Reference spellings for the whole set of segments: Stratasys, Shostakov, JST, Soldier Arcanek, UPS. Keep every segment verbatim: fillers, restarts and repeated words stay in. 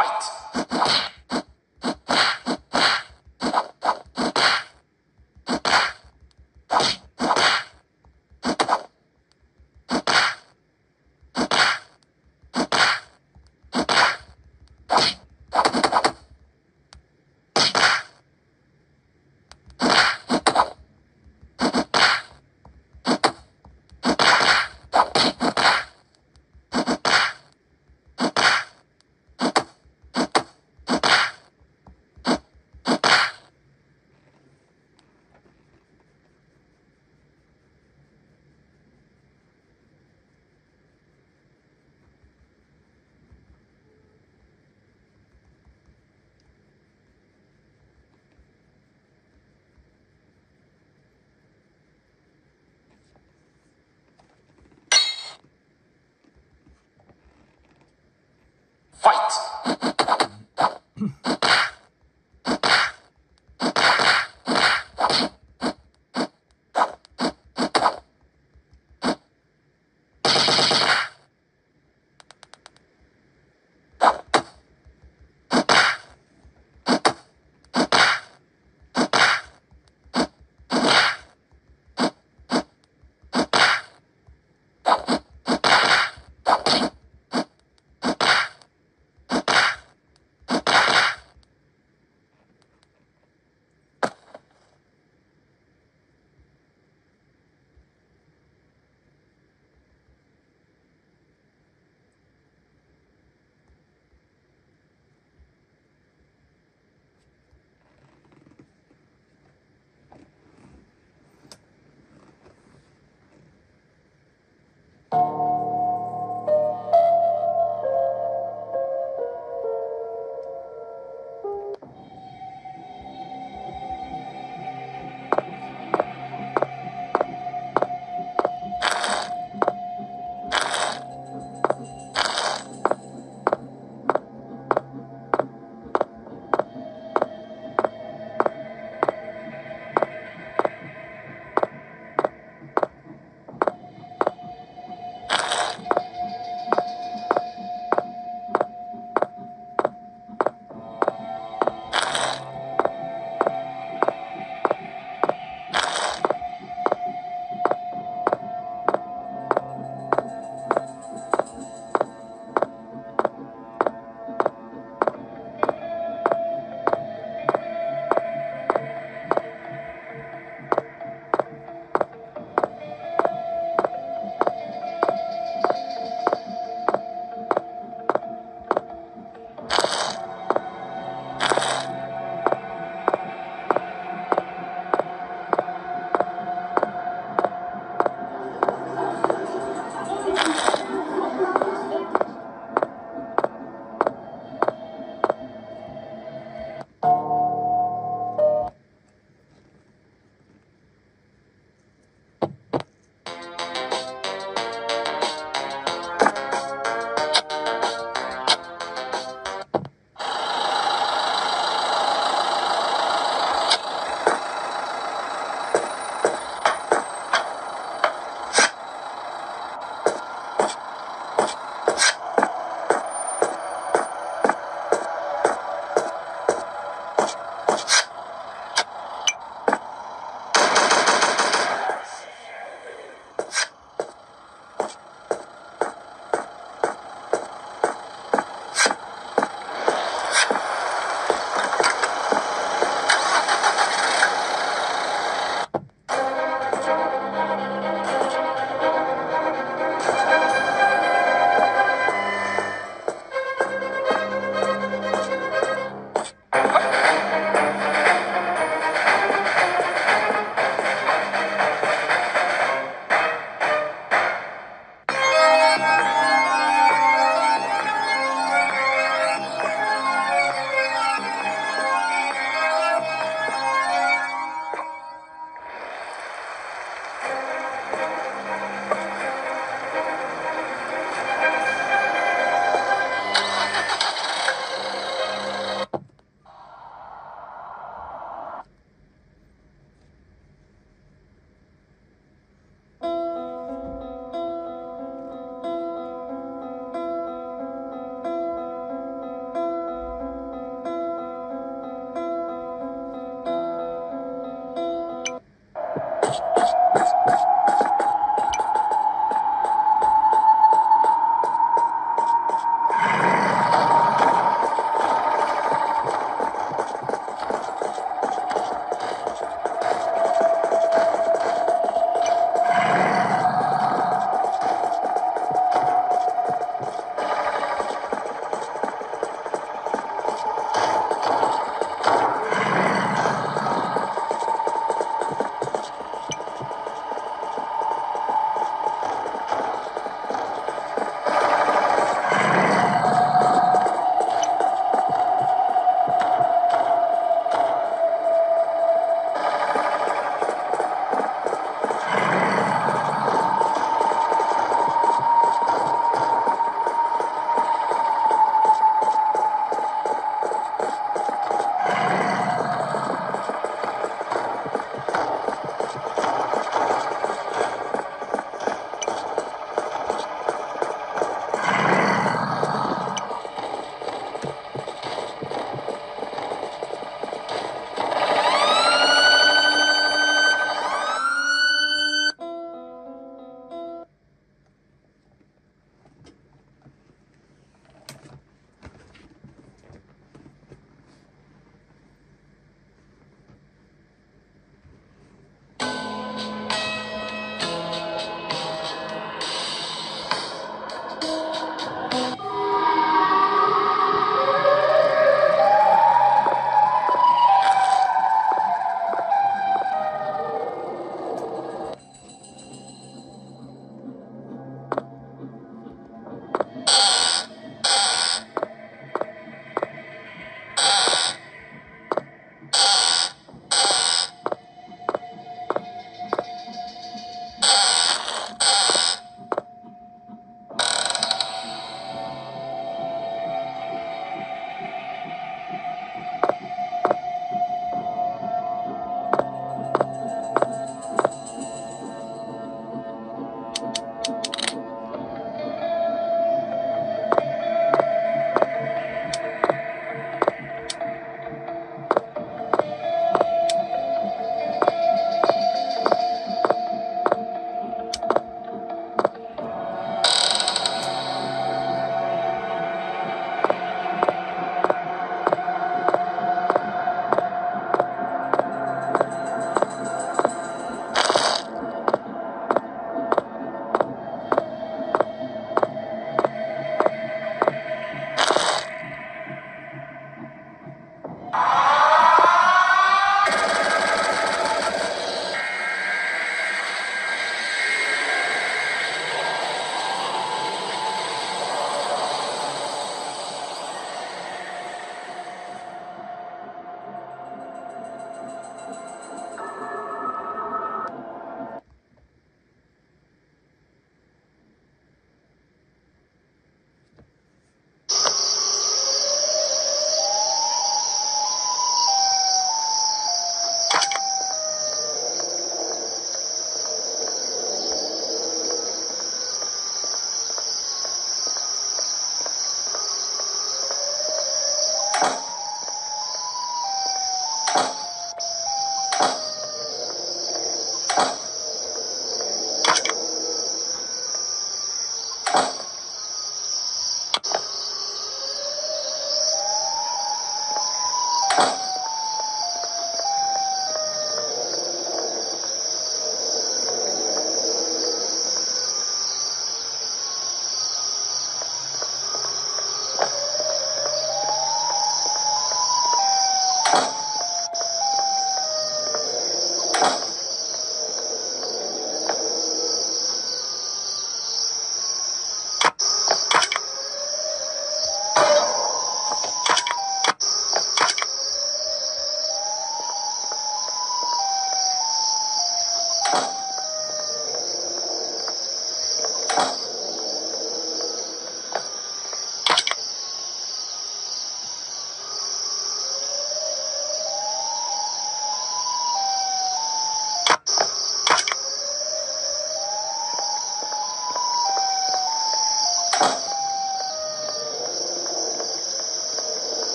Fight!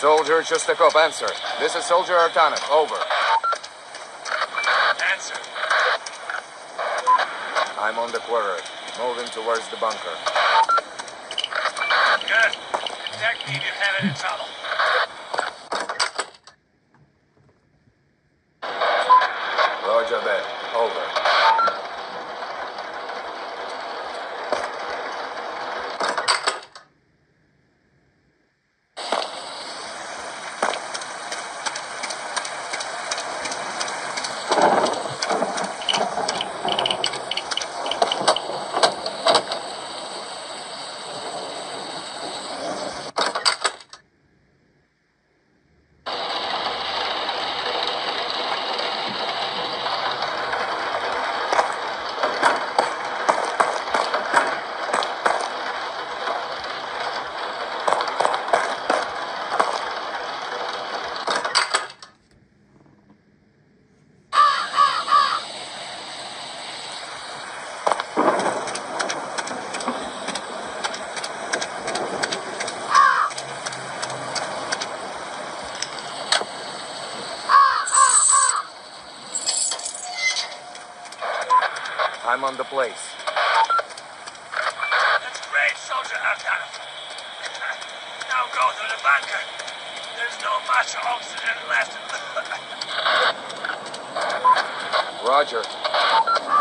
Soldier Shostakov, answer. This is Soldier Arcanek, over. Answer. I'm on the quarter, moving towards the bunker. Good. Detect needed headed in tunnel. Roger that, over. I'm on the place. That's great, Soldier Arcanek. Now go to the bunker. There's no much oxygen left. Roger.